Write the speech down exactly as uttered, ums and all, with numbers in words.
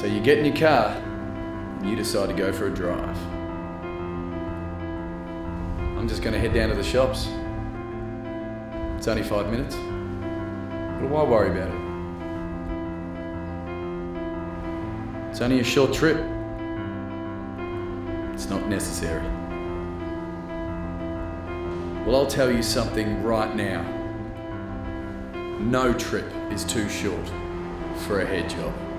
So you get in your car and you decide to go for a drive. I'm just going to head down to the shops. It's only five minutes, but why worry about it? It's only a short trip. It's not necessary. Well, I'll tell you something right now. No trip is too short for a head job.